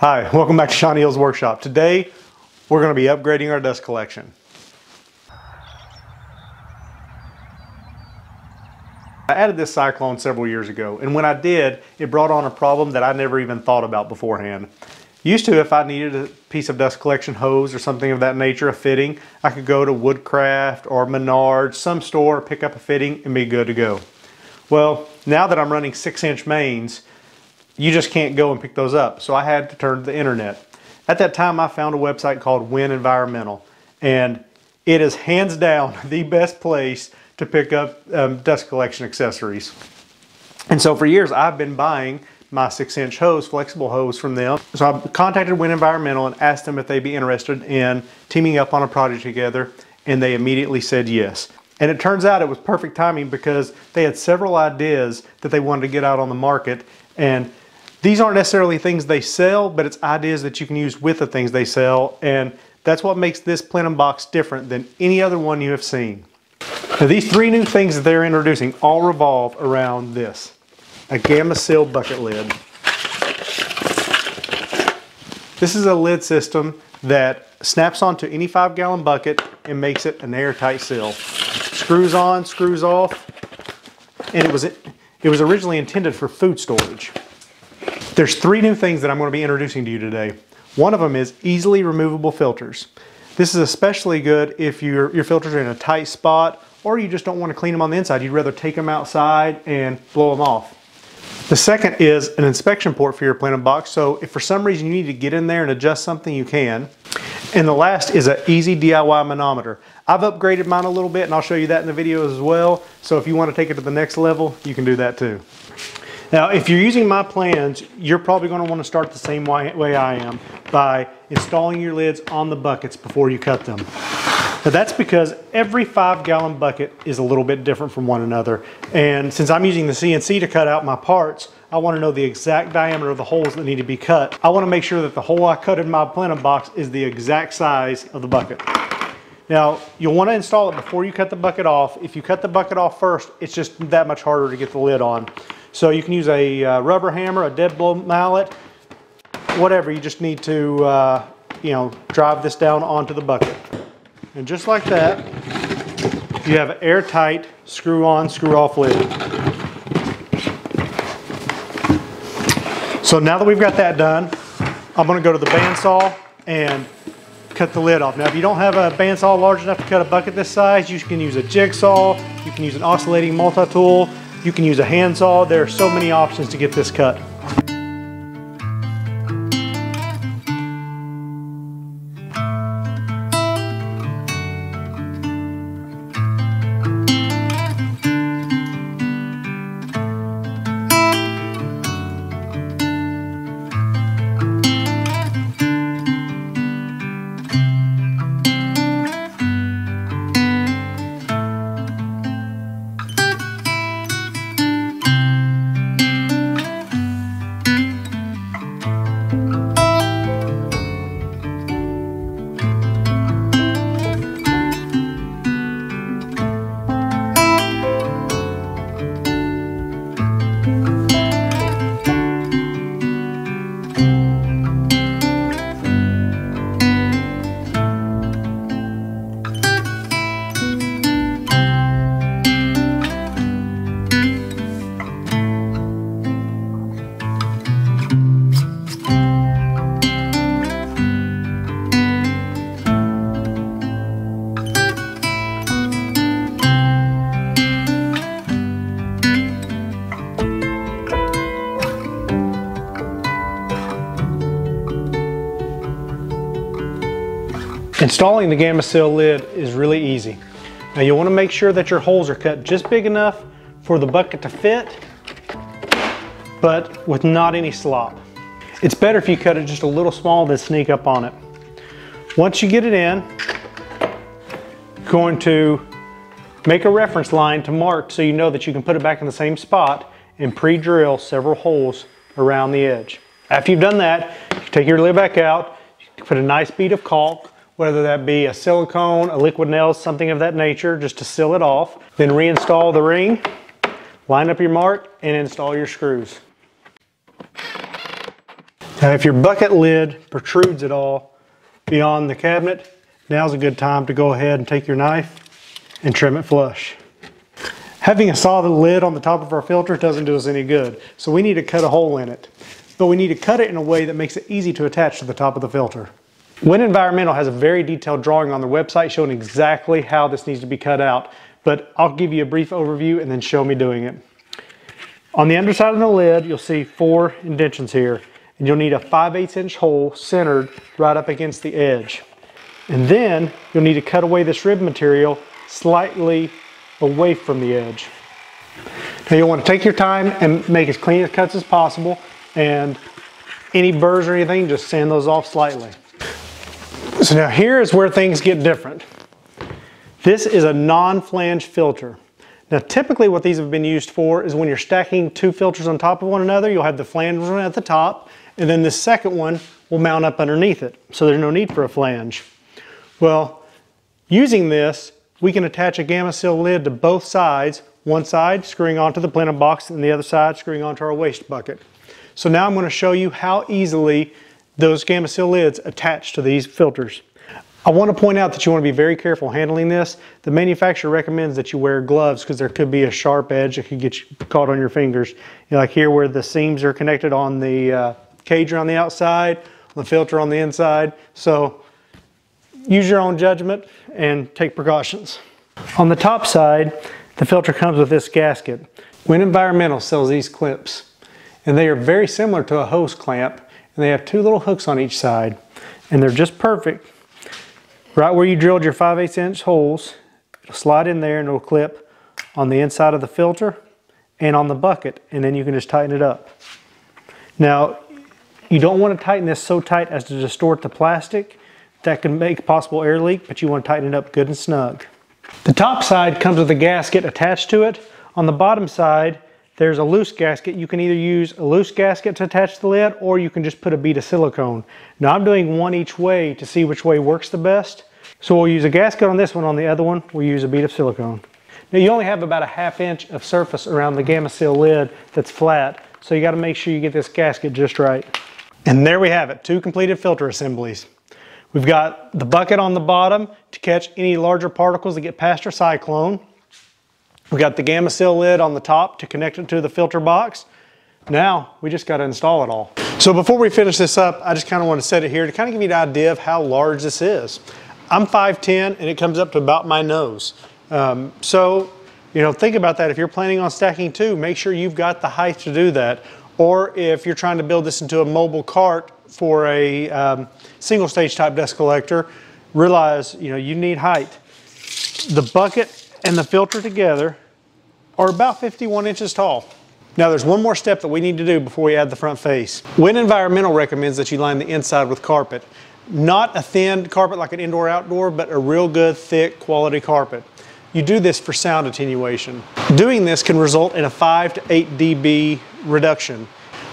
Hi, welcome back to Shawnee Hills Workshop. Today, we're going to be upgrading our dust collection. I added this cyclone several years ago, and when I did, it brought on a problem that I never even thought about beforehand. Used to, if I needed a piece of dust collection hose or something of that nature, a fitting, I could go to Woodcraft or Menards, some store, pick up a fitting, and be good to go. Well, now that I'm running 6-inch mains, you just can't go and pick those up. So I had to turn to the internet. At that time, I found a website called Wynn Environmental, and it is hands down the best place to pick up dust collection accessories. And so for years, I've been buying my 6-inch hose, flexible hose from them. So I contacted Wynn Environmental and asked them if they'd be interested in teaming up on a project together, and they immediately said yes. And it turns out it was perfect timing because they had several ideas that they wanted to get out on the market, and these aren't necessarily things they sell, but it's ideas that you can use with the things they sell, and that's what makes this plenum box different than any other one you have seen. Now, these three new things that they're introducing all revolve around this: a Gamma Seal Bucket Lid. This is a lid system that snaps onto any 5-gallon bucket and makes it an airtight seal. Screws on, screws off, and it was originally intended for food storage. There's three new things that I'm going to be introducing to you today. One of them is easily removable filters. This is especially good if your filters are in a tight spot or you just don't want to clean them on the inside. You'd rather take them outside and blow them off. The second is an inspection port for your plenum box, so if for some reason you need to get in there and adjust something, you can. And the last is an easy DIY manometer. I've upgraded mine a little bit and I'll show you that in the video as well, so if you want to take it to the next level, you can do that too. Now, if you're using my plans, you're probably going to want to start the same way I am, by installing your lids on the buckets before you cut them. Now, that's because every 5-gallon bucket is a little bit different from one another. And since I'm using the CNC to cut out my parts, I want to know the exact diameter of the holes that need to be cut. I want to make sure that the hole I cut in my plenum box is the exact size of the bucket. Now, you'll want to install it before you cut the bucket off. If you cut the bucket off first, it's just that much harder to get the lid on. So you can use a rubber hammer, a dead blow mallet, whatever. You just need to, drive this down onto the bucket. And just like that, you have an airtight screw-on, screw-off lid. So now that we've got that done, I'm going to go to the bandsaw and cut the lid off. Now, if you don't have a bandsaw large enough to cut a bucket this size, you can use a jigsaw, you can use an oscillating multi-tool, you can use a handsaw. There are so many options to get this cut. Installing the Gamma Seal lid is really easy. Now, you'll want to make sure that your holes are cut just big enough for the bucket to fit, but with not any slop. It's better if you cut it just a little small than sneak up on it. Once you get it in, you're going to make a reference line to mark so you know that you can put it back in the same spot and pre-drill several holes around the edge. After you've done that, you take your lid back out, you put a nice bead of caulk, whether that be a silicone, a liquid nail, something of that nature, just to seal it off. Then reinstall the ring, line up your mark, and install your screws. Now if your bucket lid protrudes at all beyond the cabinet, now's a good time to go ahead and take your knife and trim it flush. Having a solid lid on the top of our filter doesn't do us any good, so we need to cut a hole in it. But we need to cut it in a way that makes it easy to attach to the top of the filter. Wynn Environmental has a very detailed drawing on their website showing exactly how this needs to be cut out, but I'll give you a brief overview and then show me doing it. On the underside of the lid, you'll see 4 indentions here, and you'll need a 5/8" hole centered right up against the edge. And then you'll need to cut away this rib material slightly away from the edge. Now you'll want to take your time and make as clean as cuts as possible, and any burrs or anything, just sand those off slightly. So now here is where things get different. This is a non-flange filter. Now typically what these have been used for is when you're stacking 2 filters on top of one another, you'll have the flange one at the top, and then the second one will mount up underneath it. So there's no need for a flange. Well, using this, we can attach a Gamma Seal lid to both sides, one side screwing onto the plenum box and the other side screwing onto our waste bucket. So now I'm going to show you how easily those Gamma Seal lids attach to these filters. I want to point out that you want to be very careful handling this. The manufacturer recommends that you wear gloves because there could be a sharp edge that could get you caught on your fingers. You know, like here where the seams are connected on the cage on the outside, on the filter on the inside. So use your own judgment and take precautions. On the top side, the filter comes with this gasket. Wynn Environmental sells these clips, and they are very similar to a hose clamp, and they have 2 little hooks on each side, and they're just perfect. Right where you drilled your 5/8" holes, it'll slide in there and it'll clip on the inside of the filter and on the bucket, and then you can just tighten it up. Now, you don't want to tighten this so tight as to distort the plastic. That can make a possible air leak, but you want to tighten it up good and snug. The top side comes with a gasket attached to it. On the bottom side, there's a loose gasket. You can either use a loose gasket to attach the lid, or you can just put a bead of silicone. Now I'm doing one each way to see which way works the best. So we'll use a gasket on this one, on the other one we'll use a bead of silicone. Now you only have about a 1/2" of surface around the Gamma Seal lid that's flat, so you got to make sure you get this gasket just right. And there we have it, 2 completed filter assemblies. We've got the bucket on the bottom to catch any larger particles that get past your cyclone. We've got the Gamma Seal lid on the top to connect it to the filter box. Now we just got to install it all. So before we finish this up, I just kind of want to set it here to kind of give you an idea of how large this is. I'm 5'10", and it comes up to about my nose. So, you know, think about that. If you're planning on stacking 2, make sure you've got the height to do that. Or if you're trying to build this into a mobile cart for a single stage type dust collector, realize, you know, you need height. The bucket and the filter together are about 51 inches tall. Now there's one more step that we need to do before we add the front face. Wynn Environmental recommends that you line the inside with carpet. Not a thin carpet like an indoor outdoor, but a real good thick quality carpet. You do this for sound attenuation. Doing this can result in a 5 to 8 dB reduction.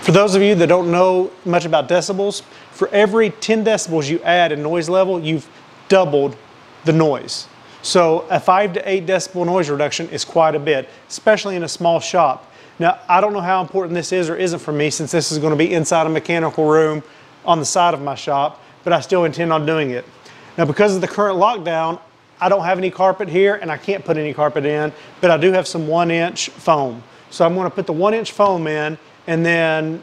For those of you that don't know much about decibels, for every 10 decibels you add in noise level, you've doubled the noise. So a 5 to 8 decibel noise reduction is quite a bit, especially in a small shop. Now, I don't know how important this is or isn't for me, since this is going to be inside a mechanical room on the side of my shop, but I still intend on doing it. Now, because of the current lockdown, I don't have any carpet here and I can't put any carpet in, but I do have some 1-inch foam. So I'm going to put the 1-inch foam in, and then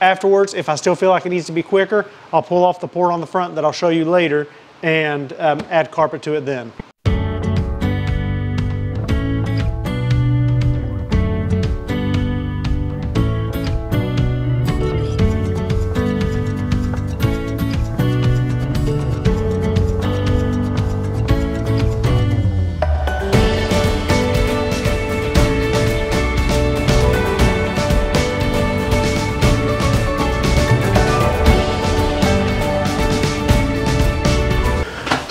afterwards, if I still feel like it needs to be quicker, I'll pull off the port on the front that I'll show you later and add carpet to it then.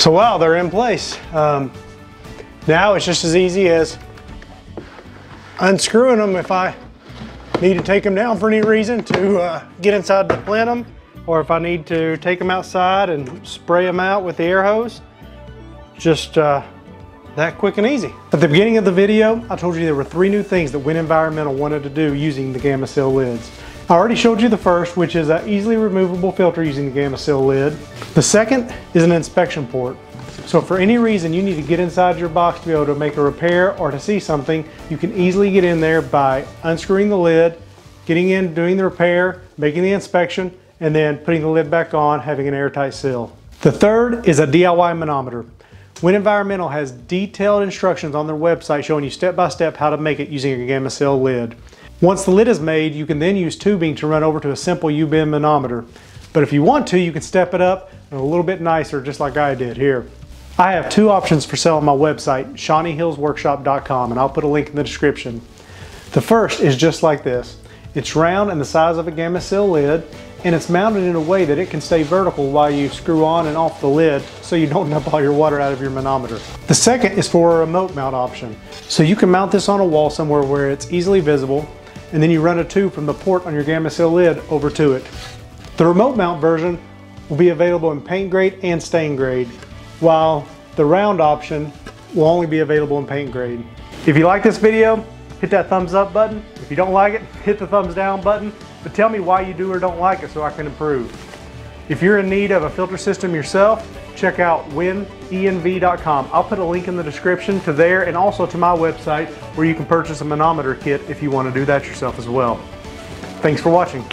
So wow, they're in place. Now it's just as easy as unscrewing them if I need to take them down for any reason to get inside the plenum, or if I need to take them outside and spray them out with the air hose. Just that quick and easy. At the beginning of the video, I told you there were 3 new things that Wynn Environmental wanted to do using the Gamma Seal lids. I already showed you the first, which is an easily removable filter using the Gamma Seal lid. The second is an inspection port. So if for any reason you need to get inside your box to be able to make a repair or to see something, you can easily get in there by unscrewing the lid, getting in, doing the repair, making the inspection, and then putting the lid back on, having an airtight seal. The third is a DIY manometer. Wynn Environmental has detailed instructions on their website showing you step-by-step how to make it using your Gamma Seal lid. Once the lid is made, you can then use tubing to run over to a simple U-bend manometer. But if you want to, you can step it up and a little bit nicer, just like I did here. I have two options for sale on my website, shawneehillsworkshop.com, and I'll put a link in the description. The first is just like this. It's round and the size of a Gamma Seal lid, and it's mounted in a way that it can stay vertical while you screw on and off the lid so you don't dump all your water out of your manometer. The second is for a remote mount option. So you can mount this on a wall somewhere where it's easily visible, and then you run a tube from the port on your Gamma Seal lid over to it. The remote mount version will be available in paint grade and stain grade, while the round option will only be available in paint grade. If you like this video, hit that thumbs up button. If you don't like it, hit the thumbs down button, but tell me why you do or don't like it so I can improve. If you're in need of a filter system yourself, check out Wynnenv.com. I'll put a link in the description to there and also to my website where you can purchase a manometer kit if you want to do that yourself as well. Thanks for watching.